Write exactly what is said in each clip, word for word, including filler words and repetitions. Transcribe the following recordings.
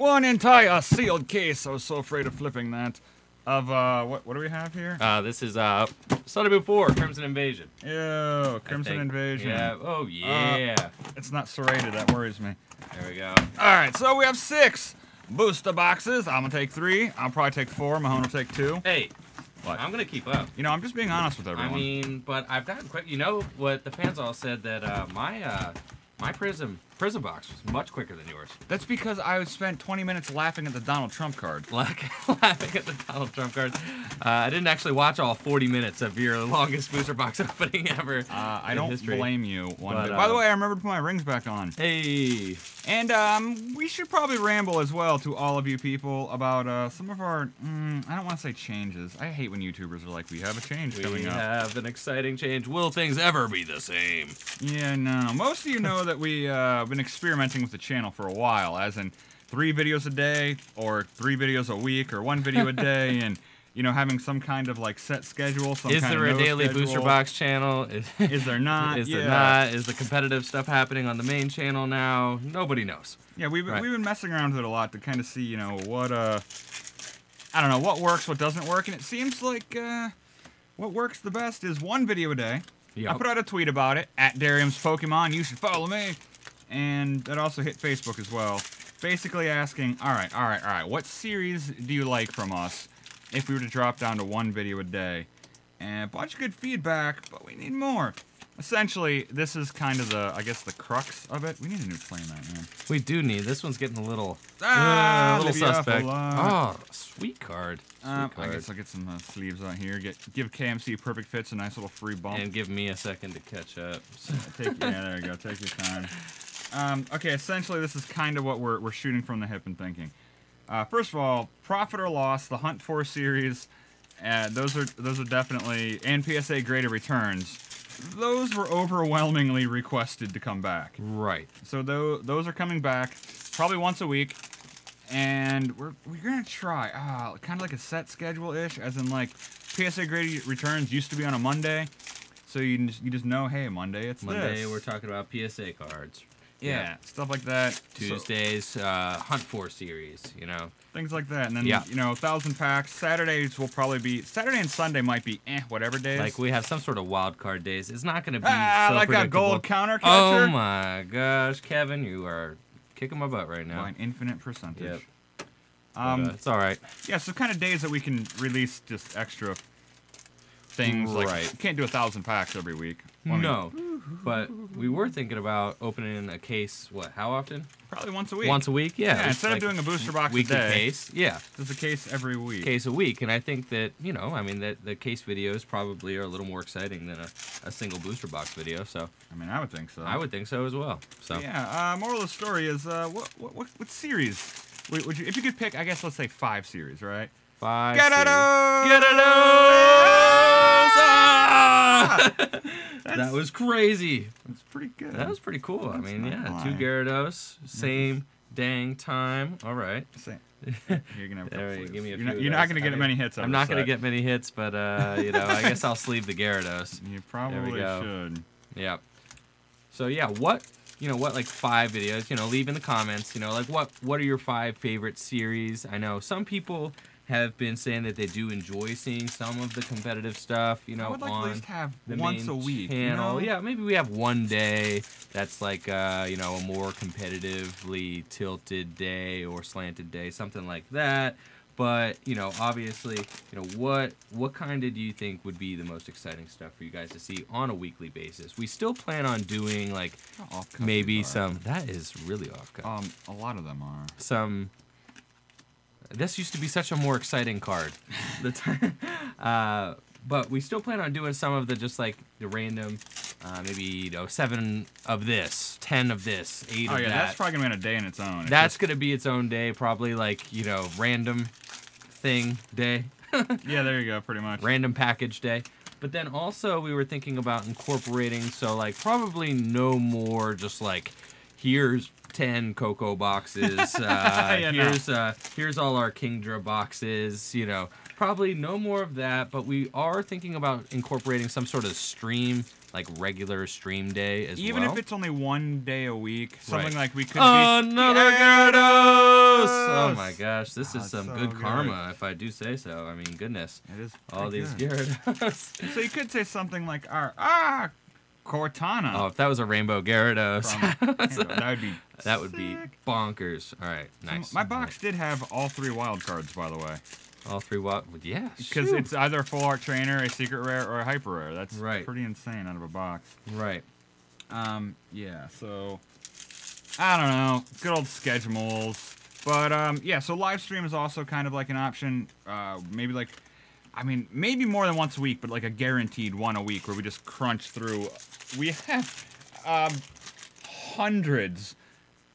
One entire sealed case. I was so afraid of flipping that. Of, uh, what, what do we have here? Uh, this is, uh, Sunday before, Crimson Invasion. Ew, Crimson Invasion. Yeah, oh yeah. Uh, it's not serrated, that worries me. There we go. Alright, so we have six booster boxes. I'm gonna take three. I'll probably take four. Mahone will take two. Hey. What? I'm gonna keep up. You know, I'm just being honest with everyone. I mean, but I've gotten quick. You know what the fans all said that uh, my uh, my prism prism box was much quicker than yours. That's because I spent twenty minutes laughing at the Donald Trump card. Laughing at the Donald Trump card. Uh, I didn't actually watch all forty minutes of your longest booster box opening ever. Uh, I don't history. blame you. One but, bit. Uh, By the way, I remembered to put my rings back on. Hey. And um, we should probably ramble as well to all of you people about uh, some of our, mm, I don't want to say changes. I hate when YouTubers are like, we have a change we coming up. We have an exciting change. Will things ever be the same? Yeah, no. Most of you know that we, uh, been experimenting with the channel for a while, as in three videos a day, or three videos a week, or one video a day, and you know, having some kind of like set schedule. Some is kind there of a no daily schedule. Booster Box channel? Is, is there not? Is yeah. there not? Is the competitive stuff happening on the main channel now? Nobody knows. Yeah, we've been, right. we've been messing around with it a lot to kind of see, you know, what uh, I don't know, what works, what doesn't work, and it seems like uh, what works the best is one video a day. Yep. I put out a tweet about it at Derium's Pokemon. You should follow me. And that also hit Facebook as well. Basically asking, all right, all right, all right, what series do you like from us if we were to drop down to one video a day? And a bunch of good feedback, but we need more. Essentially, this is kind of the, I guess, the crux of it. We need a new flame out, man. We do need. This one's getting a little, ah, uh, a little suspect. Oh, sweet card. Sweet uh, card. I guess I'll get some uh, sleeves out here. Get give K M C Perfect Fits a nice little free bump. And give me a second to catch up. So. Take, yeah, there you go. Take your time. Um, okay, essentially this is kind of what we're, we're shooting from the hip and thinking. Uh, first of all, profit or loss, the Hunt for series, uh, those are those are definitely, and P S A graded returns, those were overwhelmingly requested to come back. Right. So th those are coming back probably once a week, and we're, we're going to try, uh, kind of like a set schedule-ish, as in like P S A graded returns used to be on a Monday, so you just, you just know, hey, Monday it's Monday this. We're talking about P S A cards. Yeah, yeah, stuff like that. Tuesdays, so, uh, Hunt for series, you know. Things like that. And then, yeah. you know, one thousand packs. Saturdays will probably be... Saturday and Sunday might be eh, whatever days. Like, we have some sort of wild card days. It's not going to be ah, so like predictable. That gold counter catcher. Oh, my gosh, Kevin, you are kicking my butt right now. By an infinite percentage. Yep. Um, but, uh, it's all right. Yeah, so kind of days that we can release just extra things. Right. Like, you can't do one thousand packs every week. Well, no. I mean, but we were thinking about opening a case, what, how often? Probably once a week. Once a week, yeah. yeah instead like of doing a booster box a day. Case, yeah. There's a case every week. Case a week, and I think that, you know, I mean, that the case videos probably are a little more exciting than a, a single booster box video, so. I mean, I would think so. I would think so as well, so. Yeah, uh, moral of the story is, uh, what, what, what series? Would you, if you could pick, I guess, let's say five series, right? Five Gyarados! Series. Gyarados! Ah! That was crazy. That's pretty good. That was pretty cool. That's I mean, yeah, lying. Two Gyarados, same dang time. All right. Same. You're gonna have there, give me a few. You're not, you're not gonna get I many hits. I'm not side. gonna get many hits, but uh, you know, I guess I'll sleeve the Gyarados. You probably should. Yep. So yeah, what you know, what like five videos? You know, leave in the comments. You know, like what what are your five favorite series? I know some people have been saying that they do enjoy seeing some of the competitive stuff, you know, I would like on to at least have the once main a week, channel. You know? Yeah, maybe we have one day that's like, uh, you know, a more competitively tilted day or slanted day, something like that. But, you know, obviously, you know, what what kind of do you think would be the most exciting stuff for you guys to see on a weekly basis? We still plan on doing, like, maybe some... That is really off-cut. Um, a lot of them are. Some... This used to be such a more exciting card. uh, but we still plan on doing some of the just like the random, uh, maybe you know, seven of this, ten of this, eight oh, of yeah, that. Oh yeah, that's probably gonna be on a day in its own. It's that's just... gonna be its own day, probably like, you know, random thing day. Yeah, there you go, pretty much. Random package day. But then also we were thinking about incorporating, so like probably no more just like, here's ten Cocoa boxes, uh, yeah, here's, no. uh, here's all our Kingdra boxes, you know, probably no more of that, but we are thinking about incorporating some sort of stream, like regular stream day as Even well. Even if it's only one day a week, something right. like we could Another be- Another Gyarados! gosh, this oh, is some so good, good karma, if I do say so. I mean, goodness. It is all these good. Gyarados. So you could say something like our ah Cortana. Oh, if that was a rainbow Gyarados, so that would be that would sick. be bonkers. All right, nice. So my box right. did have all three wild cards, by the way. All three wild, yeah. Because it's either a full art trainer, a secret rare, or a hyper rare. That's right. pretty insane out of a box. Right. Um. Yeah. So I don't know. Good old schedules. But um, yeah. So live stream is also kind of like an option. Uh, maybe like. I mean, maybe more than once a week, but like a guaranteed one a week where we just crunch through. We have um, hundreds,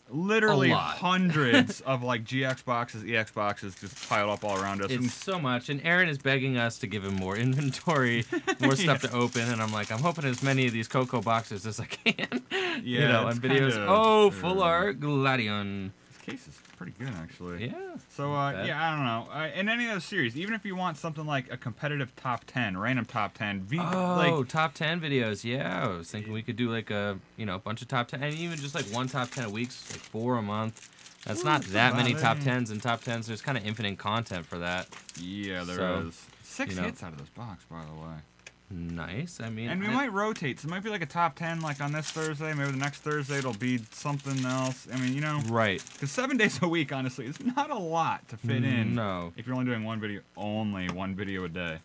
literally hundreds of like G X boxes, E X boxes just piled up all around us. It's and so much. And Aaron is begging us to give him more inventory, more stuff yeah. to open. And I'm like, I'm hoping as many of these Coco boxes as I can. Yeah, you know, and videos. Kinda, oh, full uh, art Gladion. Case is pretty good, actually. Yeah. So, uh, yeah, I don't know. Uh, in any other series, even if you want something like a competitive top ten, random top ten. V oh, like, top ten videos. Yeah, I was thinking we could do like a, you know, a bunch of top ten, and even just like one top ten a week, so like four a month. That's Ooh, not that many it. top tens, and top tens, there's kind of infinite content for that. Yeah, there so, is. Six you know. hits out of this box, by the way. Nice. I mean, and we I, might rotate. So it might be like a top ten, like on this Thursday. Maybe the next Thursday it'll be something else. I mean, you know, right? Because seven days a week, honestly, it's not a lot to fit in. No. If you're only doing one video, only one video a day.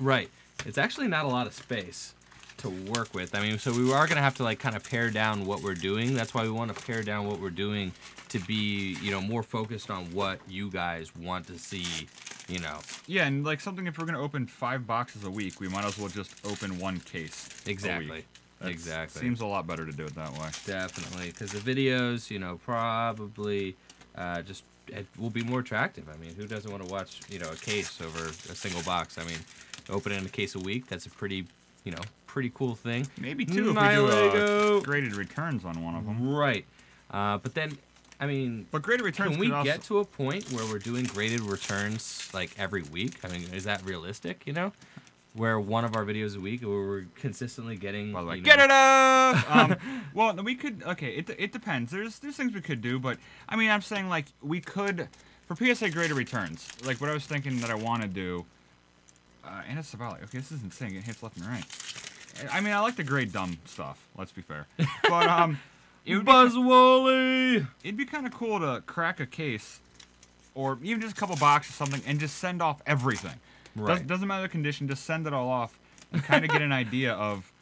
Right. It's actually not a lot of space to work with. I mean, so we are gonna have to like kind of pare down what we're doing. That's why we want to pare down what we're doing to be, you know, more focused on what you guys want to see. You know. Yeah, and like something, if we're gonna open five boxes a week, we might as well just open one case. Exactly. A week. Exactly. Seems a lot better to do it that way. Definitely, because the videos, you know, probably uh, just it will be more attractive. I mean, who doesn't want to watch, you know, a case over a single box? I mean, opening a case a week—that's a pretty, you know, pretty cool thing. Maybe two. Nihilego. Uh, graded returns on one of them. Right, uh, but then. I mean, but graded returns can we get to a point where we're doing graded returns like every week? I mean, is that realistic, you know? Where one of our videos a week where we're consistently getting... By the way, get it up! um, well, we could... Okay, it, it depends. There's there's things we could do, but... I mean, I'm saying, like, we could... For P S A graded returns, like, what I was thinking that I want to do... Uh, and it's Savali. Okay, this is insane. It hits left and right. I mean, I like to grade dumb stuff. Let's be fair. But, um... It Buzzwole! It'd be kind of cool to crack a case, or even just a couple boxes or something, and just send off everything. Right. Does, doesn't matter the condition, just send it all off and kind of get an idea of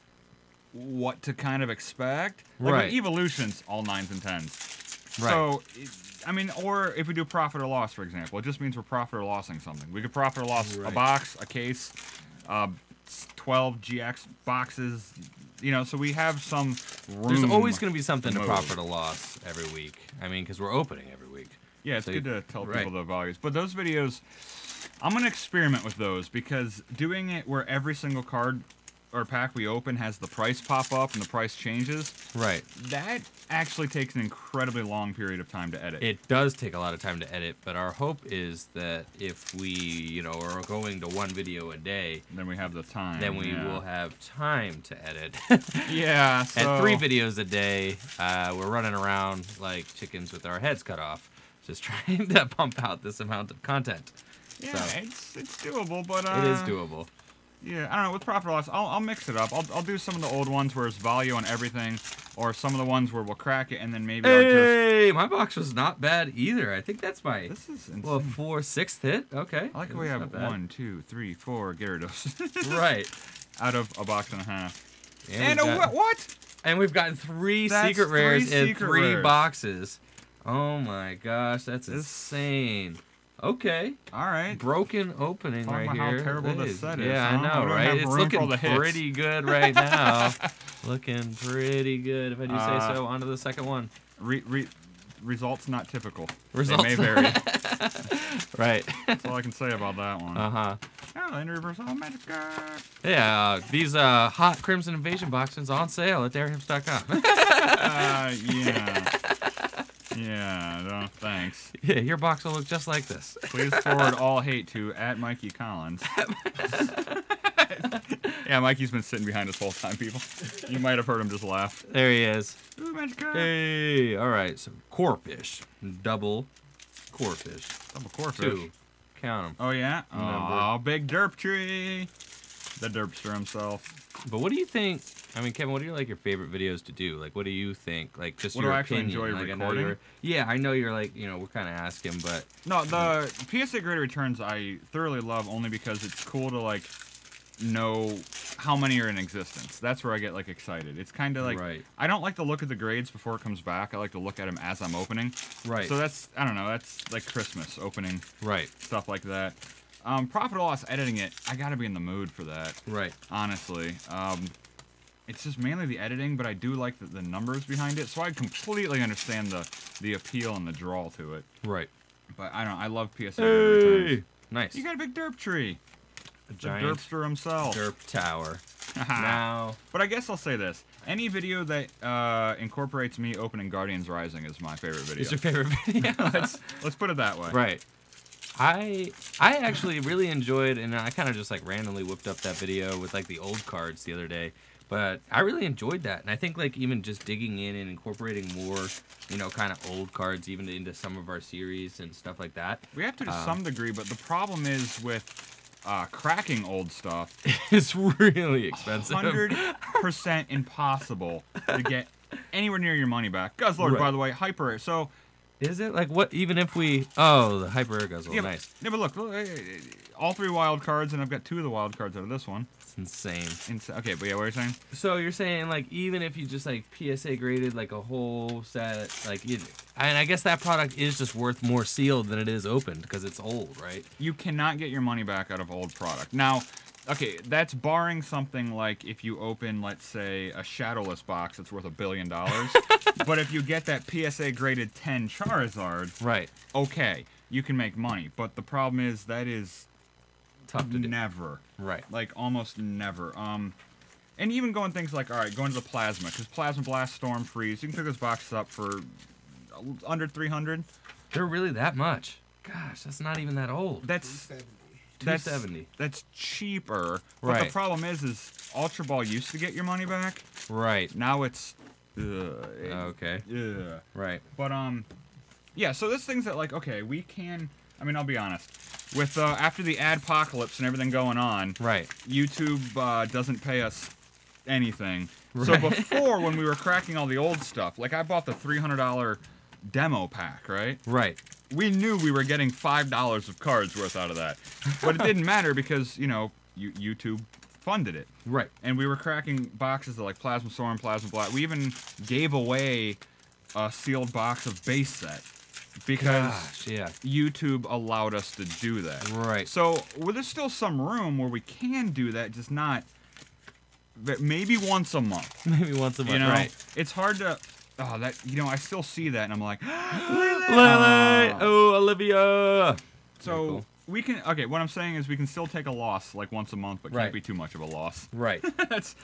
what to kind of expect. Like right. Like evolutions, all nines and tens. Right. So, I mean, or if we do profit or loss, for example, it just means we're profit or lossing something. We could profit or loss right. a box, a case, uh, twelve G X boxes. You know, so we have some room. There's always going to be something to profit or loss every week. I mean, because we're opening every week. Yeah, it's so good to tell right. people the values. But those videos, I'm going to experiment with those, because doing it where every single card or pack we open has the price pop up and the price changes. Right. That actually takes an incredibly long period of time to edit. It does take a lot of time to edit, but our hope is that if we, you know, are going to one video a day, then we have the time. Then we yeah. will have time to edit. yeah. So. At three videos a day, uh, we're running around like chickens with our heads cut off, just trying to pump out this amount of content. Yeah, so. it's it's doable, but uh, it is doable. Yeah, I don't know, with profit or loss, I'll, I'll mix it up. I'll, I'll do some of the old ones where it's value on everything, or some of the ones where we'll crack it, and then maybe hey, I'll just... Hey, my box was not bad either. I think that's my... This is insane. Well, four, sixth hit? Okay. I like how we have one, two, three, four Gyarados. right. Out of a box and a half. And, and a gotten, what? And we've gotten three that's secret three rares secret in three rares. boxes. Oh my gosh, that's this... insane. Okay. All right. Broken opening right here. How terrible this set is. Yeah, I know, right? It's looking pretty good right now. looking pretty good, if I do uh, say so. On to the second one. Re re results not typical. Results they may vary. right. That's all I can say about that one. Uh huh. Oh, and reverse all Magikarp. Yeah, these uh, hot Crimson Invasion boxes on sale at Derium's dot com. uh, yeah. Yeah, no, thanks. Yeah, your box will look just like this. Please forward all hate to at Mikey Collins. yeah, Mikey's been sitting behind us the whole time, people. You might have heard him just laugh. There he is. Ooh, Magikarp. Hey, all right, some Corpish double core fish. Double core fish. Two. Count them. Oh, yeah? Oh, big derp tree. The derpster himself. But what do you think? I mean, Kevin, what do you like your favorite videos to do? Like, what do you think? Like, just what your do I actually opinion. enjoy like, recording? I yeah, I know you're like, you know, we're kind of asking, but no, the um, P S A Greater Returns I thoroughly love only because it's cool to like know how many are in existence. That's where I get like excited. It's kind of like right. I don't like to look at the grades before it comes back. I like to look at them as I'm opening. Right. So that's I don't know. That's like Christmas opening. Right. Stuff like that. Um, profit or loss editing it, I gotta be in the mood for that. Right. Honestly. Um, it's just mainly the editing, but I do like the, the numbers behind it, so I completely understand the, the appeal and the draw to it. Right. But I don't know, I love P S A. Hey! Nice. You got a big derp tree. A giant derpster himself. Derp tower. Now. But I guess I'll say this. Any video that uh, incorporates me opening Guardians Rising is my favorite video. It's your favorite video. Let's, let's put it that way. Right. I I actually really enjoyed, and I kind of just like randomly whipped up that video with like the old cards the other day, but I really enjoyed that, and I think like even just digging in and incorporating more, you know, kind of old cards even into some of our series and stuff like that. We have to to um, some degree, but the problem is with uh, cracking old stuff. It's really expensive. one hundred percent impossible to get anywhere near your money back. Guzzlord, right. by the way, hyper. So. Is it? Like, what? Even if we... Oh, the Hyper Air Guzzle. Yeah, nice. Yeah, but look, look. All three wild cards, and I've got two of the wild cards out of this one. It's insane. Insa okay, but yeah, what are you saying? So you're saying, like, even if you just, like, P S A graded, like, a whole set, like... You, and I guess that product is just worth more sealed than it is opened, because it's old, right? You cannot get your money back out of old product. Now... Okay, that's barring something like if you open, let's say, a Shadowless box that's worth a billion dollars. But if you get that P S A graded ten Charizard, right? Okay, you can make money. But the problem is that is tough to never, do. right? Like almost never. Um, and even going things like all right, going to the Plasma because Plasma Blast, Storm, Freeze, you can pick those boxes up for under three hundred. They're really that much? Gosh, that's not even that old. That's. That's, two seventy. That's cheaper. Right. But the problem is, is Ultra Ball used to get your money back. Right. Now it's... Ugh, it, okay. Yeah. Right. But, um... Yeah, so there's things that, like, okay, we can... I mean, I'll be honest. With, uh, after the adpocalypse and everything going on... Right. YouTube, uh, doesn't pay us anything. Right. So before, when we were cracking all the old stuff, like, I bought the three hundred dollar demo pack, right? Right. We knew we were getting five dollars of cards worth out of that. But it didn't matter because, you know, you, YouTube funded it. Right. And we were cracking boxes of, like, Plasma Storm, Plasma Blast. We even gave away a sealed box of base set because Gosh, yeah. YouTube allowed us to do that. Right. So well, there's still some room where we can do that, just not... Maybe once a month. Maybe once a month, you know? Right. It's hard to... Oh, that, you know, I still see that, and I'm like, Lily! Oh. oh, Olivia! So, cool. we can, okay, what I'm saying is we can still take a loss, like, once a month, but right. can't be too much of a loss. Right. That's...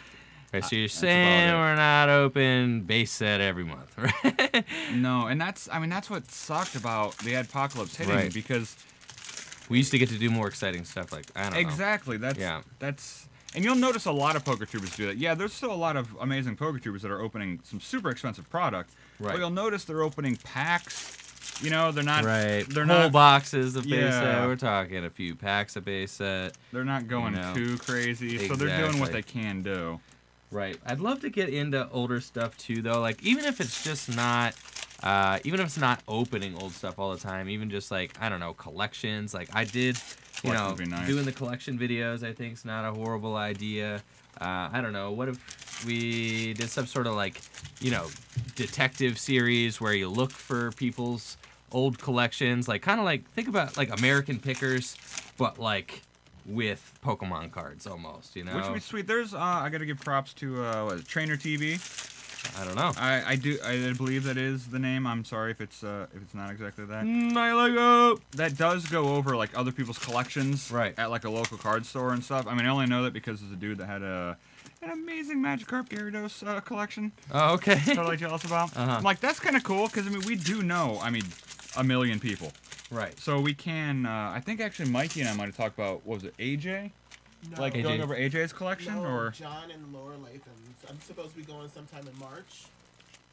Okay, so you're uh, saying we're not open base set every month, right? No, and that's, I mean, that's what sucked about the adpocalypse hitting, right. because... We used to get to do more exciting stuff, like, I don't exactly, know. Exactly, that's... Yeah. that's And you'll notice a lot of PokerTubers do that. Yeah, there's still a lot of amazing PokerTubers that are opening some super expensive product. Right. But you'll notice they're opening packs. You know, they're not... Right. They're Whole not, boxes of base yeah. set. We're talking a few packs of base set. They're not going you know. too crazy. Exactly. So they're doing what they can do. Right. I'd love to get into older stuff, too, though. Like, even if it's just not... Uh, even if it's not opening old stuff all the time, even just, like, I don't know, collections. Like, I did... You know, nice. doing the collection videos, I think, is not a horrible idea. Uh, I don't know. What if we did some sort of, like, you know, detective series where you look for people's old collections? Like, kind of like, think about, like, American Pickers, but, like, with Pokemon cards almost, you know? Which would be sweet. There's, uh, I got to give props to, uh, what is it, TrainerTV. I don't know. I, I do. I believe that is the name. I'm sorry if it's uh, if it's not exactly that. Nihilego. That does go over like other people's collections, right? At like a local card store and stuff. I mean, I only know that because there's a dude that had a an amazing Magikarp Gyarados uh, collection. Oh, okay. Totally jealous about. Uh-huh. I'm like, that's kind of cool because I mean, we do know. I mean, a million people. Right. So we can. Uh, I think actually, Mikey and I might have talked about what was it, A J. No. Like A J. Going over A J's collection, no, or John and Laura Latham. I'm supposed to be going sometime in March.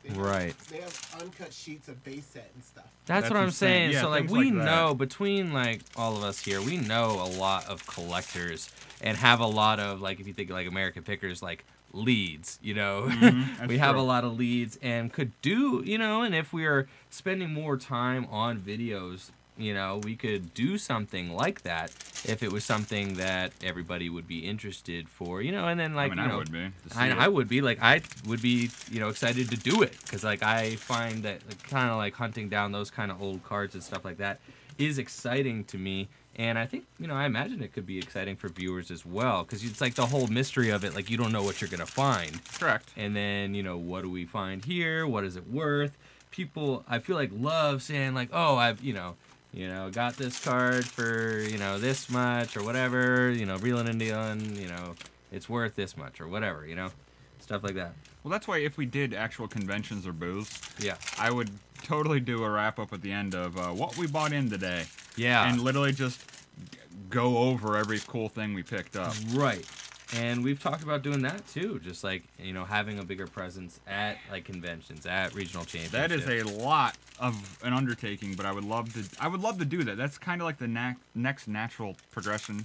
They have, right. They have uncut sheets of base set and stuff. That's, That's what I'm saying. Yeah, so like we like know between like all of us here, we know a lot of collectors and have a lot of like, if you think like American Pickers, like leads, you know, mm-hmm, we true. have a lot of leads and could do, you know, and if we are spending more time on videos, you know, we could do something like that if it was something that everybody would be interested for, you know, and then like, I mean, you know, I would be. I, I would be like, I would be, you know, excited to do it. Cause like, I find that like, kind of like hunting down those kind of old cards and stuff like that is exciting to me. And I think, you know, I imagine it could be exciting for viewers as well. Cause it's like the whole mystery of it. Like you don't know what you're going to find. Correct. And then, you know, what do we find here? What is it worth? People, I feel like love saying like, oh, I've, you know, You know, got this card for, you know, this much or whatever, you know, reeling and dealing, you know, it's worth this much or whatever, you know, stuff like that. Well, that's why if we did actual conventions or booths, yeah, I would totally do a wrap-up at the end of uh, what we bought in today. Yeah. And literally just go over every cool thing we picked up. Right. And we've talked about doing that, too, just like, you know, having a bigger presence at, like, conventions, at regional championships. That is a lot of an undertaking, but I would love to I would love to do that. That's kind of like the na next natural progression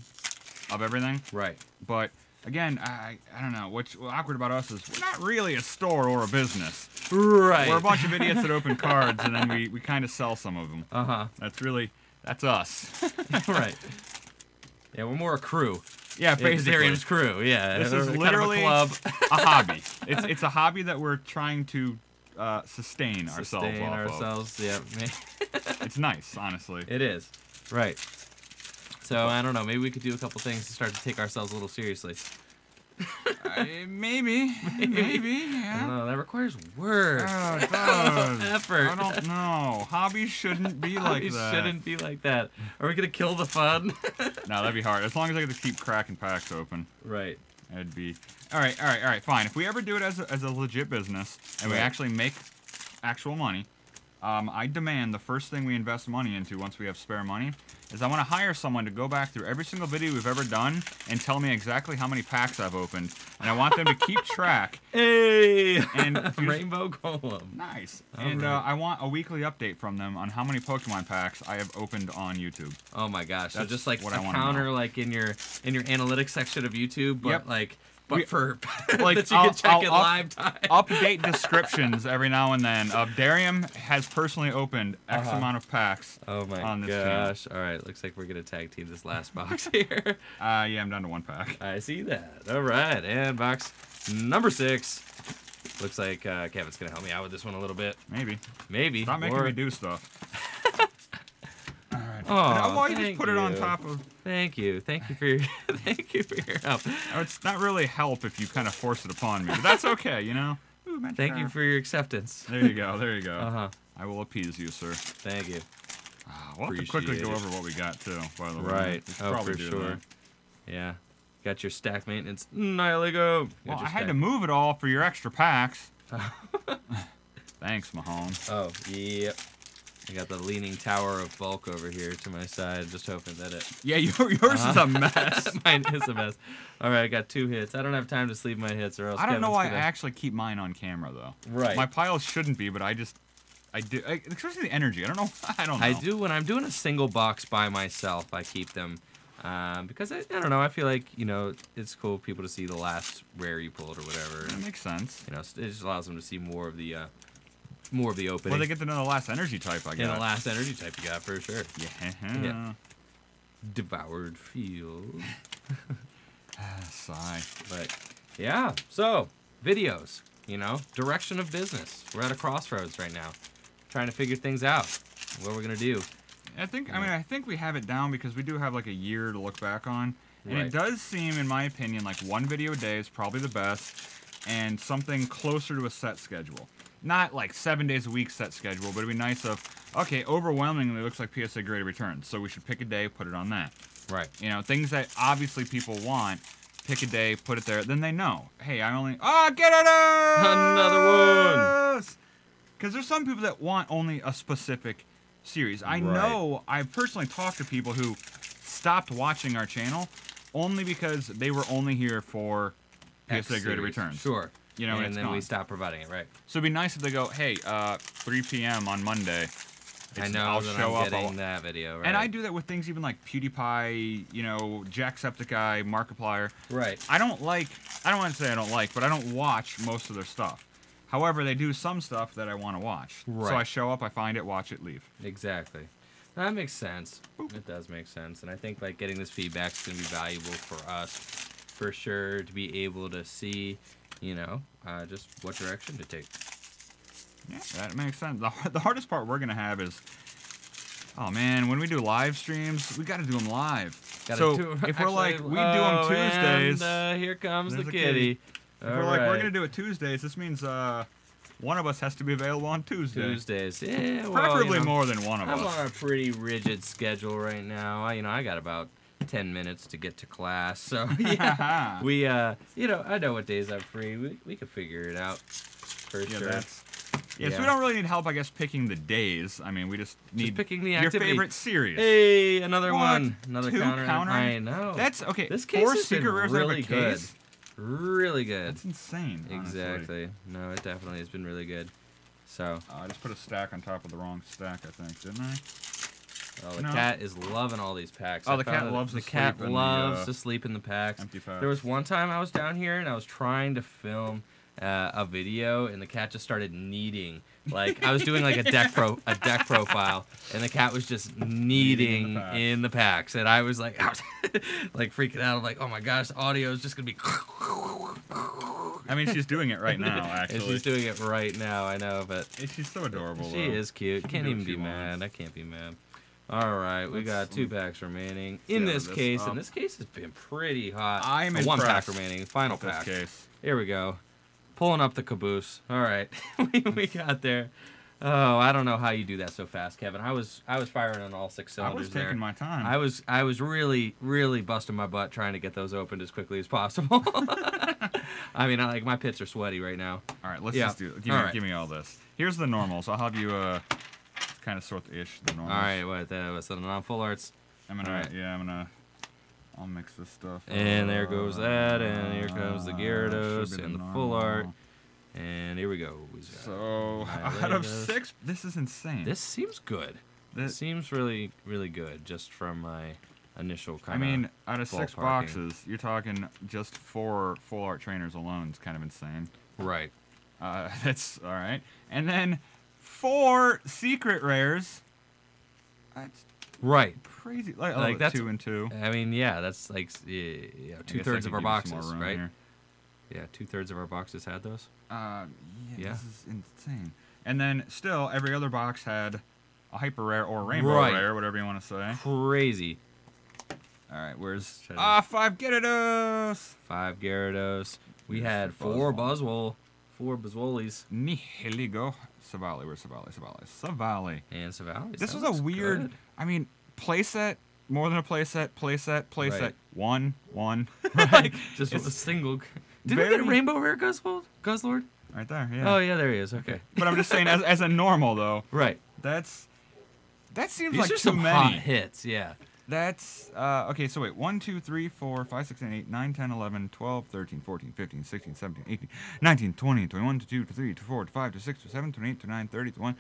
of everything. Right. But, again, I, I don't know, what's awkward about us is we're not really a store or a business. Right. We're a bunch of idiots that open cards, and then we, we kind of sell some of them. Uh-huh. That's really, that's us. Right. Yeah, we're more a crew. Yeah, basically. Derium's crew, yeah. This is literally kind of a, club. a hobby. It's it's a hobby that we're trying to uh, sustain, sustain ourselves. Sustain ourselves, yeah. It's nice, honestly. It is, right. So, I don't know, maybe we could do a couple things to start to take ourselves a little seriously. uh, maybe, maybe, maybe, yeah. No, that requires work. Oh, it does. Effort. I don't know. Hobbies shouldn't be Hobbies like that. Hobbies shouldn't be like that. Are we gonna kill the fun? No, that'd be hard. As long as I get to keep cracking packs open. Right. That'd be. All right, all right, all right. Fine. If we ever do it as a, as a legit business and right. we actually make actual money, um, I demand the first thing we invest money into once we have spare money. Is I want to hire someone to go back through every single video we've ever done and tell me exactly how many packs I've opened. And I want them to keep track. Hey! And Rainbow Golem. Nice. All and right. uh, I want a weekly update from them on how many Pokemon packs I have opened on YouTube. Oh my gosh. That's so just like what a I counter like in your in your analytics section of YouTube, but yep. like but we, for like that you I'll, can check I'll in up, live time. Update descriptions every now and then. Uh, Derium has personally opened X uh-huh. amount of packs. Oh my on this gosh! Team. All right, looks like we're gonna tag team this last box here. Uh, yeah, I'm down to one pack. I see that. All right, and box number six. Looks like uh, Kevin's gonna help me out with this one a little bit. Maybe. Maybe. Stop making or... me do stuff. All right. Oh, why you just put you. it on top of? Thank you, thank you for your, thank you for your help. It's not really help if you kind of force it upon me, but that's okay, you know. Ooh, thank car. you for your acceptance. There you go, there you go. Uh huh. I will appease you, sir. Thank you. Ah, we'll Appreciate have to quickly go over what we got too. By the way, right? We oh, for sure. That. Yeah. Got your stack maintenance. Nihilego. Well, I stack. had to move it all for your extra packs. Thanks, Mahone. Oh, yep. I got the leaning tower of bulk over here to my side, just hoping that it... Yeah, your, yours uh-huh. is a mess. Mine is a mess. All right, I got two hits. I don't have time to sleeve my hits or else... I don't Kevin's know why gonna... I actually keep mine on camera, though. Right. My piles shouldn't be, but I just... I do. I, especially the energy. I don't know. I don't know. I do. When I'm doing a single box by myself, I keep them. Um, because, I, I don't know, I feel like, you know, it's cool for people to see the last rare you pulled or whatever. That and, makes sense. You know, it just allows them to see more of the... Uh, More of the opening. Well, they get to know the last energy type I got. Yeah, the last energy type you got, for sure. Yeah. yeah. Devoured Field. ah, sigh. But, yeah. So, videos, you know, direction of business. We're at a crossroads right now, trying to figure things out, what we're going to do. I think, I mean, I think we have it down because we do have, like, a year to look back on. And right. it does seem, in my opinion, like one video a day is probably the best and something closer to a set schedule. Not like seven days a week set schedule, but it'd be nice of, okay, overwhelmingly it looks like P S A Greater Returns, so we should pick a day, put it on that. Right. You know, things that obviously people want, pick a day, put it there, then they know. Hey, I only, oh, get it another one! Because there's some people that want only a specific series. I right. know, I've personally talked to people who stopped watching our channel only because they were only here for X P S A Greater Returns. Sure. you know, and, and it's then gone. We stop providing it, right? So it'd be nice if they go, hey, uh, three P M on Monday. It's, I know I'll that show I'm up getting that video, right? And I do that with things even like PewDiePie, you know, Jacksepticeye, Markiplier. Right. I don't like, I don't want to say I don't like, but I don't watch most of their stuff. However, they do some stuff that I want to watch. Right. So I show up, I find it, watch it, leave. Exactly. That makes sense. Boop. It does make sense. And I think like getting this feedback is going to be valuable for us, for sure, to be able to see, you know, uh, just what direction to take. Yeah, that makes sense. The, the hardest part we're going to have is, oh man, when we do live streams, we got to do them live. Gotta so do, if we're actually, like, we oh, do them Tuesdays. And, uh, here comes the kitty. kitty. If All we're right. like, we're going to do it Tuesdays, this means uh, one of us has to be available on Tuesday. Tuesdays. Yeah, well, preferably you know, more than one of I'm us. I'm on a pretty rigid schedule right now. I, you know, I got about ten minutes to get to class. So, yeah, we, uh, you know, I know what days I'm free. We, we could figure it out for yeah, sure. That's, Yeah, yeah, so we don't really need help, I guess, picking the days. I mean, we just need just picking the activity. Your favorite series. Hey, another what? one. Another Two counter. counter. I know. That's, okay, this case four has been really good. Really good. That's insane, honestly. Exactly. No, it definitely has been really good. So. Uh, I just put a stack on top of the wrong stack, I think, didn't I? Oh, the no. cat is loving all these packs. Oh, the cat loves to sleep in the packs. The cat loves to sleep in the packs. Empty packs. There was one time I was down here, and I was trying to film... Uh, a video, and the cat just started kneading. Like I was doing like a deck pro a deck profile, and the cat was just kneading, kneading in, the in the packs, and I was like, I was like freaking out. I'm like, oh my gosh, audio is just gonna be. I mean, she's doing it right now. Actually, and she's doing it right now. I know, but she's so adorable. She though. is cute. Can't, can't even be mad. Wants. I can't be mad. All right, we Let's, got two packs remaining in this, this case, up. and this case has been pretty hot. I'm impressed. One pack remaining, final Not pack. Case. Here we go. Pulling up the caboose. All right, we, we got there. Oh, I don't know how you do that so fast, Kevin. I was I was firing on all six cylinders. I was taking there. my time. I was I was really really busting my butt trying to get those opened as quickly as possible. I mean, I, like my pits are sweaty right now. All right, let's yeah. just do. Give me, all right. give me all this. Here's the normals. I'll have you uh, kind of sort the ish the normals. All right, what that was the non full arts. I'm gonna all right. yeah I'm gonna. I'll mix this stuff. And uh, there goes that, and here comes the Gyarados, and the normal. full art. And here we go. So, Nihilego. Out of six, this is insane. This seems good. This it seems really, really good, just from my initial kind of I mean, out of six parking. boxes, you're talking just four full art trainers alone is kind of insane. Right. Uh, that's all right. And then four secret rares. That's Right, crazy. Like, like oh, that's two and two. I mean, yeah, that's like yeah, two thirds of our boxes, right? Here. Yeah, two thirds of our boxes had those. Uh, yeah, yeah, this is insane. And then still, every other box had a hyper rare or rainbow right. rare, whatever you want to say. Crazy. All right, where's ah five Gyarados? Five Gyarados. We Here's had four Buzzwole, four Buzzwoles. Nihilego. Savali, where's Savali? Savali. Savali. And Savali. This was a weird. Good. I mean, playset, more than a playset, playset, playset. Right. One, one. Right? like just a single. Did we get a rainbow rare Guzzlord? Guzzlord? Right there. Yeah. Oh yeah, there he is. Okay. But I'm just saying, as, as a normal though. Right. That's. That seems These like are too some many hot hits. Yeah. That's uh, okay. So wait, one, two, three, four, five, six, seven, eight, nine, ten, eleven, twelve, thirteen, fourteen, fifteen, sixteen, seventeen, eighteen, nineteen, twenty, twenty-one, twenty-two, twenty-three, twenty-four, twenty-five, twenty-six, twenty-seven, twenty-eight, twenty-nine, thirty, thirty-one,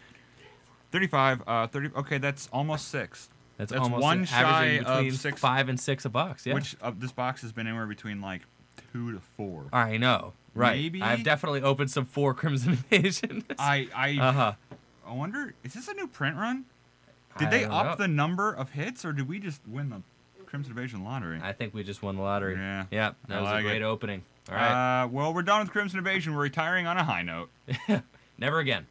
thirty-five, uh, thirty. Okay, that's almost six. That's, that's almost one shy of six, five and six a box. Yeah. Which uh, this box has been anywhere between like two to four. I know, right? Maybe I've definitely opened some four Crimson Invasions. I I uh-huh. I wonder, is this a new print run? Did they up know. the number of hits, or did we just win the Crimson Invasion lottery? I think we just won the lottery. Yeah. Yeah, that I was like a great it. opening. All right. Uh, well, we're done with Crimson Invasion. We're retiring on a high note. Never again.